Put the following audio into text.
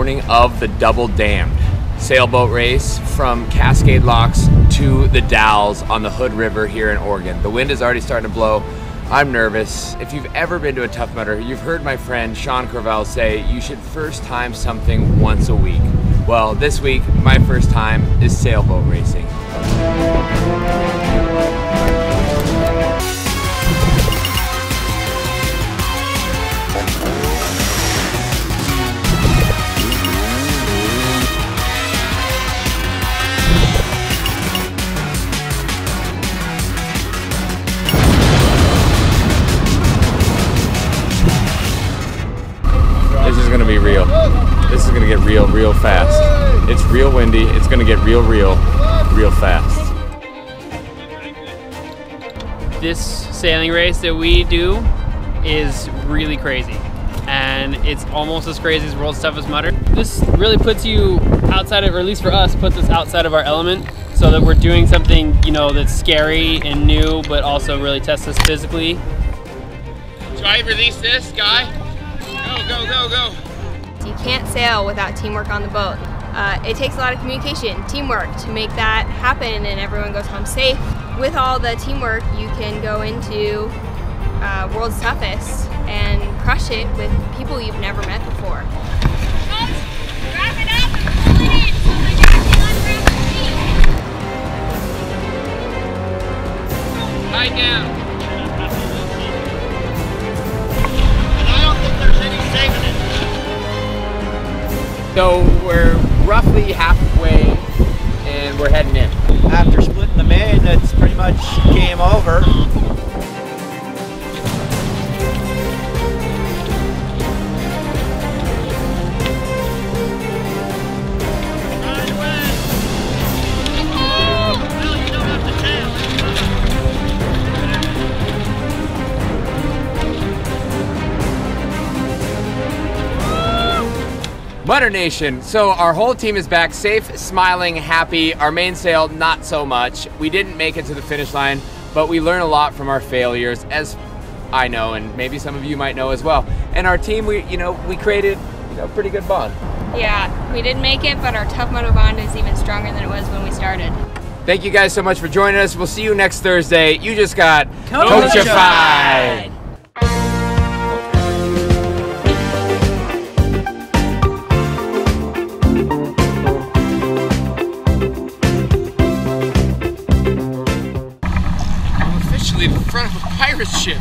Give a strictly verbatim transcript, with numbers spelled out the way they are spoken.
morning of the Double Damned sailboat race from Cascade Locks to the Dalles on the Hood River here in Oregon. The wind is already starting to blow. I'm nervous. If you've ever been to a Tough Mudder, you've heard my friend Sean Crevel say you should first time something once a week. Well, this week, my first time is sailboat racing. This is gonna get real, real fast. It's real windy, it's gonna get real, real, real fast. This sailing race that we do is really crazy. And it's almost as crazy as World's Toughest Mudder. This really puts you outside of, or at least for us, puts us outside of our element, so that we're doing something, you know, that's scary and new, but also really tests us physically. Do I release this guy? Go, go, go, go. You can't sail without teamwork on the boat. Uh, it takes a lot of communication, teamwork, to make that happen and everyone goes home safe. With all the teamwork, you can go into uh, World's Toughest and crush it with people you've never met before. Tie down. So we're roughly halfway and we're heading in. After splitting the main, it's pretty much game over. Mudder Nation, so our whole team is back, safe, smiling, happy. Our mainsail, not so much. We didn't make it to the finish line, but we learn a lot from our failures, as I know, and maybe some of you might know as well. And our team, we, you know, we created, you know, a pretty good bond. Yeah, we didn't make it, but our Tough Mudder bond is even stronger than it was when we started. Thank you guys so much for joining us. We'll see you next Thursday. You just got Coachified. In front of a pirate ship.